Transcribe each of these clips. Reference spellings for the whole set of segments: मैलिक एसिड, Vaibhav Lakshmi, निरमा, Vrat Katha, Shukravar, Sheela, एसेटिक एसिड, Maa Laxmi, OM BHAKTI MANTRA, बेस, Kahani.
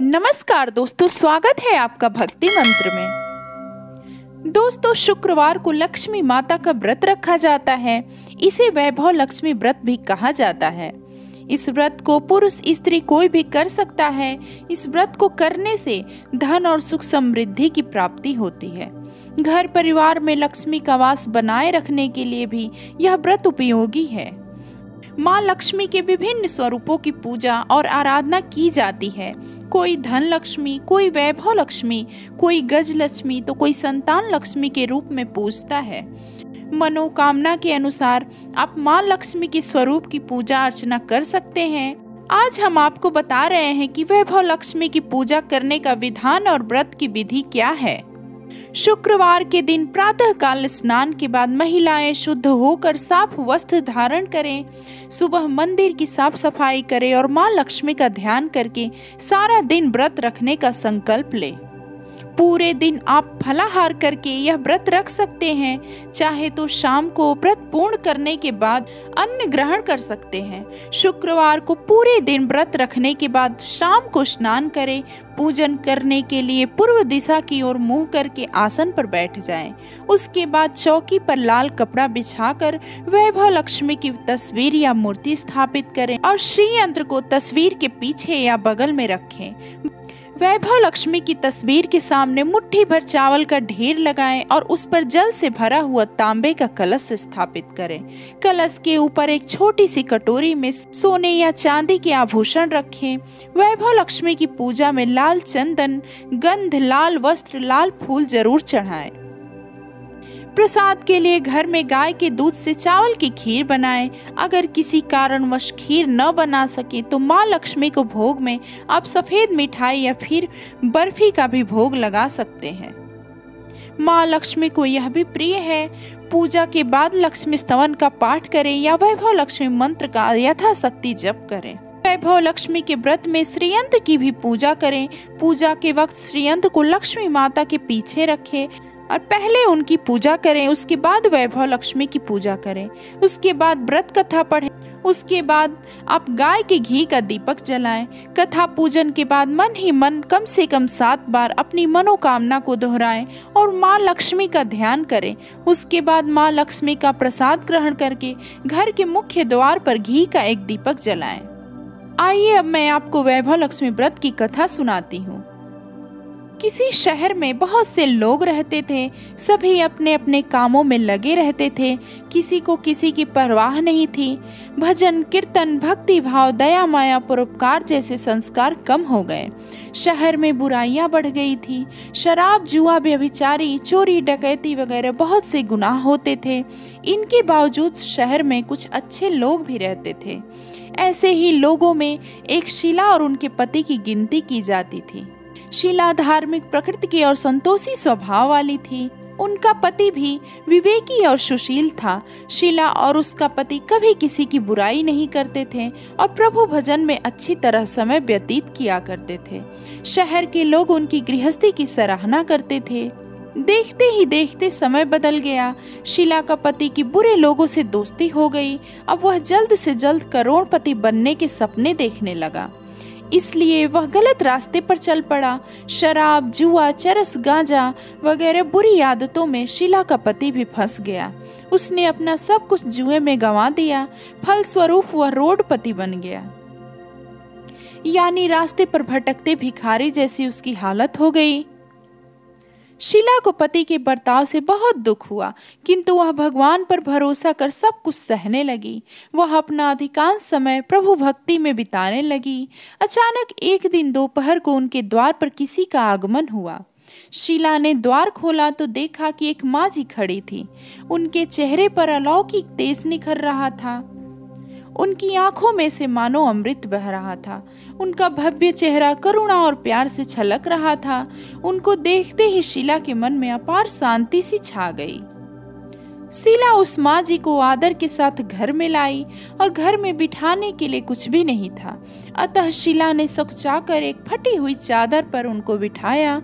नमस्कार दोस्तों, स्वागत है आपका भक्ति मंत्र में। दोस्तों, शुक्रवार को लक्ष्मी माता का व्रत रखा जाता है। इसे वैभव लक्ष्मी व्रत भी कहा जाता है। इस व्रत को पुरुष स्त्री कोई भी कर सकता है। इस व्रत को करने से धन और सुख समृद्धि की प्राप्ति होती है। घर परिवार में लक्ष्मी का वास बनाए रखने के लिए भी यह व्रत उपयोगी है। माँ लक्ष्मी के विभिन्न स्वरूपों की पूजा और आराधना की जाती है। कोई धन लक्ष्मी, कोई वैभव लक्ष्मी, कोई गज लक्ष्मी तो कोई संतान लक्ष्मी के रूप में पूजता है। मनोकामना के अनुसार आप माँ लक्ष्मी के स्वरूप की पूजा अर्चना कर सकते हैं। आज हम आपको बता रहे हैं कि वैभव लक्ष्मी की पूजा करने का विधान और व्रत की विधि क्या है। शुक्रवार के दिन प्रातः काल स्नान के बाद महिलाएं शुद्ध होकर साफ वस्त्र धारण करें। सुबह मंदिर की साफ सफाई करें और मां लक्ष्मी का ध्यान करके सारा दिन व्रत रखने का संकल्प लें। पूरे दिन आप फलाहार करके यह व्रत रख सकते हैं। चाहे तो शाम को व्रत पूर्ण करने के बाद अन्न ग्रहण कर सकते हैं। शुक्रवार को पूरे दिन व्रत रखने के बाद शाम को स्नान करें। पूजन करने के लिए पूर्व दिशा की ओर मुंह करके आसन पर बैठ जाएं। उसके बाद चौकी पर लाल कपड़ा बिछाकर वैभव लक्ष्मी की तस्वीर या मूर्ति स्थापित करें और श्री यंत्र को तस्वीर के पीछे या बगल में रखें। वैभव लक्ष्मी की तस्वीर के सामने मुट्ठी भर चावल का ढेर लगाएं और उस पर जल से भरा हुआ तांबे का कलश स्थापित करें। कलश के ऊपर एक छोटी सी कटोरी में सोने या चांदी के आभूषण रखें। वैभव लक्ष्मी की पूजा में लाल चंदन, गंध, लाल वस्त्र, लाल फूल जरूर चढ़ाएं। प्रसाद के लिए घर में गाय के दूध से चावल की खीर बनाएं। अगर किसी कारणवश खीर न बना सके तो माँ लक्ष्मी को भोग में आप सफ़ेद मिठाई या फिर बर्फी का भी भोग लगा सकते हैं। माँ लक्ष्मी को यह भी प्रिय है। पूजा के बाद लक्ष्मी स्तवन का पाठ करें या वैभव लक्ष्मी मंत्र का यथाशक्ति जप करें। वैभव लक्ष्मी के व्रत में श्रीयंत्र की भी पूजा करें। पूजा के वक्त श्रीयंत्र को लक्ष्मी माता के पीछे रखें और पहले उनकी पूजा करें। उसके बाद वैभव लक्ष्मी की पूजा करें। उसके बाद व्रत कथा पढ़ें। उसके बाद आप गाय के घी का दीपक जलाएं। कथा पूजन के बाद मन ही मन कम से कम 7 बार अपनी मनोकामना को दोहराएं और माँ लक्ष्मी का ध्यान करें। उसके बाद माँ लक्ष्मी का प्रसाद ग्रहण करके घर के मुख्य द्वार पर घी का एक दीपक जलाएं। आइए अब मैं आपको वैभव लक्ष्मी व्रत की कथा सुनाती हूँ। किसी शहर में बहुत से लोग रहते थे। सभी अपने अपने कामों में लगे रहते थे। किसी को किसी की परवाह नहीं थी। भजन, कीर्तन, भक्ति भाव, दया, माया, परोपकार जैसे संस्कार कम हो गए। शहर में बुराइयां बढ़ गई थी। शराब, जुआ, व्यभिचारी, चोरी, डकैती वगैरह बहुत से गुनाह होते थे। इनके बावजूद शहर में कुछ अच्छे लोग भी रहते थे। ऐसे ही लोगों में एक शीला और उनके पति की गिनती की जाती थी। शीला धार्मिक प्रकृति की और संतोषी स्वभाव वाली थी। उनका पति भी विवेकी और सुशील था। शीला और उसका पति कभी किसी की बुराई नहीं करते थे और प्रभु भजन में अच्छी तरह समय व्यतीत किया करते थे। शहर के लोग उनकी गृहस्थी की सराहना करते थे। देखते ही देखते समय बदल गया। शीला का पति की बुरे लोगों से दोस्ती हो गई। अब वह जल्द से जल्द करोड़पति बनने के सपने देखने लगा। इसलिए वह गलत रास्ते पर चल पड़ा। शराब, जुआ, चरस, गांजा वगैरह बुरी आदतों में शीला का पति भी फंस गया। उसने अपना सब कुछ जुए में गंवा दिया। फलस्वरूप वह रोडपति बन गया, यानी रास्ते पर भटकते भिखारी जैसी उसकी हालत हो गई। शीला को पति के बर्ताव से बहुत दुख हुआ, किंतु वह भगवान पर भरोसा कर सब कुछ सहने लगी। वह अपना अधिकांश समय प्रभु भक्ति में बिताने लगी। अचानक एक दिन दोपहर को उनके द्वार पर किसी का आगमन हुआ। शीला ने द्वार खोला तो देखा कि एक माँ जी खड़ी थी। उनके चेहरे पर अलौकिक तेज निखर रहा था। उनकी आंखों में से मानो अमृत बह रहा था। उनका भव्य चेहरा करुणा और प्यार से छलक रहा था। उनको देखते ही शीला के मन में अपार शांति सी छा गई। शीला उस माँ जी को आदर के साथ घर में लाई और घर में बिठाने के लिए कुछ भी नहीं था। अतः शीला ने सकुचाकर एक फटी हुई चादर पर उनको बिठाया।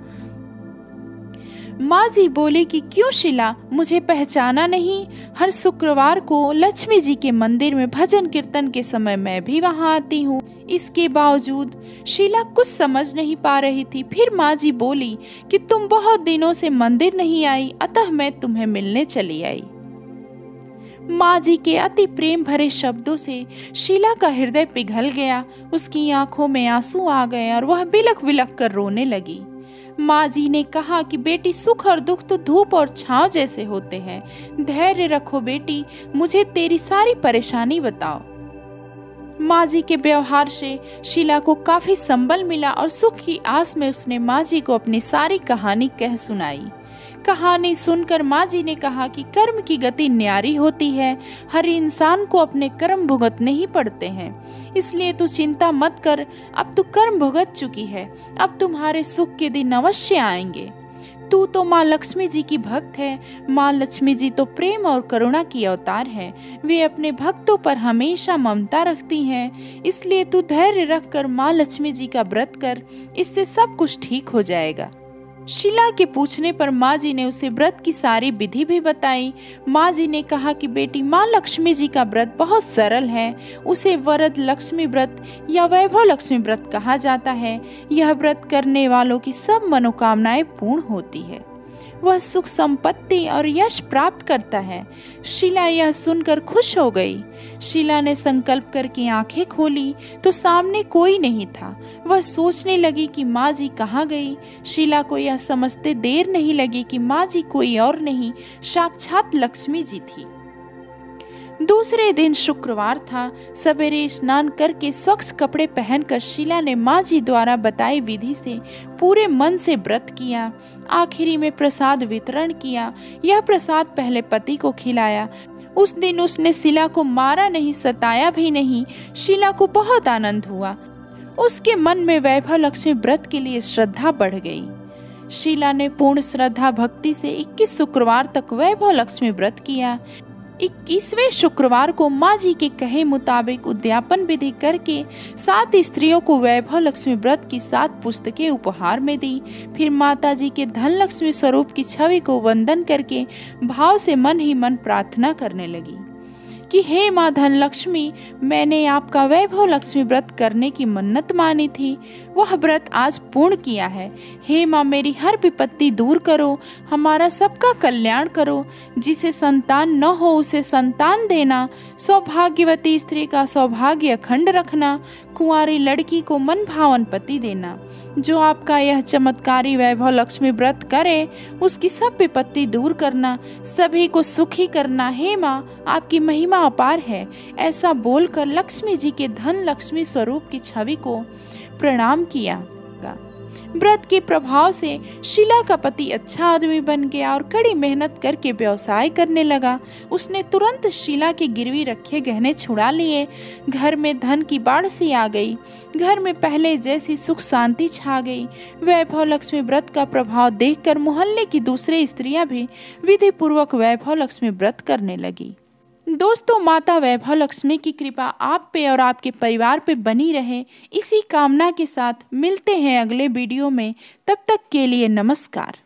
माँ जी बोले कि क्यों शीला, मुझे पहचाना नहीं? हर शुक्रवार को लक्ष्मी जी के मंदिर में भजन कीर्तन के समय मैं भी वहाँ आती हूँ। इसके बावजूद शीला कुछ समझ नहीं पा रही थी। फिर माँ जी बोली कि तुम बहुत दिनों से मंदिर नहीं आई, अतः मैं तुम्हें मिलने चली आई। माँ जी के अति प्रेम भरे शब्दों से शीला का हृदय पिघल गया। उसकी आंखों में आंसू आ गए और वह बिलख बिलख कर रोने लगी। माँ जी ने कहा कि बेटी, सुख और दुख तो धूप और छांव जैसे होते हैं। धैर्य रखो बेटी, मुझे तेरी सारी परेशानी बताओ। माँ जी के व्यवहार से शीला को काफी संबल मिला और सुख की आस में उसने माँ जी को अपनी सारी कहानी कह सुनाई। कहानी सुनकर माँ जी ने कहा कि कर्म की गति न्यारी होती है, हर इंसान को अपने कर्म भुगतने ही पड़ते हैं, इसलिए तू चिंता मत कर। अब तू कर्म भुगत चुकी है, अब तुम्हारे सुख के दिन अवश्य आएंगे। तू तो माँ लक्ष्मी जी की भक्त है। माँ लक्ष्मी जी तो प्रेम और करुणा की अवतार है, वे अपने भक्तों पर हमेशा ममता रखती हैं, इसलिए तू धैर्य रखकर माँ लक्ष्मी जी का व्रत कर, इससे सब कुछ ठीक हो जाएगा। शीला के पूछने पर माँ जी ने उसे व्रत की सारी विधि भी बताई। माँ जी ने कहा कि बेटी, माँ लक्ष्मी जी का व्रत बहुत सरल है। उसे वरद लक्ष्मी व्रत या वैभव लक्ष्मी व्रत कहा जाता है। यह व्रत करने वालों की सब मनोकामनाएं पूर्ण होती है, वह सुख संपत्ति और यश प्राप्त करता है। शीला यह सुनकर खुश हो गई। शीला ने संकल्प करके आंखें खोली तो सामने कोई नहीं था। वह सोचने लगी कि माँ जी कहाँ गई। शीला को यह समझते देर नहीं लगी कि माँ जी कोई और नहीं, साक्षात लक्ष्मी जी थी। दूसरे दिन शुक्रवार था। सवेरे स्नान करके स्वच्छ कपड़े पहनकर शीला ने माँ जी द्वारा बताई विधि से पूरे मन से व्रत किया। आखिरी में प्रसाद वितरण किया। यह प्रसाद पहले पति को खिलाया। उस दिन उसने शीला को मारा नहीं, सताया भी नहीं। शीला को बहुत आनंद हुआ। उसके मन में वैभव लक्ष्मी व्रत के लिए श्रद्धा बढ़ गई। शीला ने पूर्ण श्रद्धा भक्ति से 21 शुक्रवार तक वैभव लक्ष्मी व्रत किया। 21वें शुक्रवार को माँ जी के कहे मुताबिक उद्यापन विधि करके 7 स्त्रियों को वैभव लक्ष्मी व्रत की 7 पुस्तकें उपहार में दी। फिर माता जी के धन लक्ष्मी स्वरूप की छवि को वंदन करके भाव से मन ही मन प्रार्थना करने लगी कि हे माँ धन लक्ष्मी, मैंने आपका वैभव लक्ष्मी व्रत करने की मन्नत मानी थी, वह व्रत आज पूर्ण किया है। हे माँ, मेरी हर विपत्ति दूर करो, हमारा सबका कल्याण करो। जिसे संतान न हो उसे संतान देना, सौभाग्यवती स्त्री का सौभाग्य अखंड रखना, कुंवारी लड़की को मन भावन पति देना। जो आपका यह चमत्कारी वैभव लक्ष्मी व्रत करे उसकी सब विपत्ति दूर करना, सभी को सुखी करना। हे माँ, आपकी महिमा अपार है। ऐसा बोलकर लक्ष्मी जी के धन लक्ष्मी स्वरूप की छवि को प्रणाम किया। व्रत के प्रभाव से शीला का पति अच्छा आदमी बन गया और कड़ी मेहनत करके व्यवसाय करने लगा। उसने तुरंत शीला के गिरवी रखे गहने छुड़ा लिए। घर में धन की बाढ़ सी आ गई। घर में पहले जैसी सुख शांति छा गई। वैभव लक्ष्मी व्रत का प्रभाव देखकर मोहल्ले की दूसरी स्त्रियां भी विधि पूर्वक वैभव लक्ष्मी व्रत करने लगी। दोस्तों, माता वैभव लक्ष्मी की कृपा आप पे और आपके परिवार पे बनी रहे, इसी कामना के साथ मिलते हैं अगले वीडियो में। तब तक के लिए नमस्कार।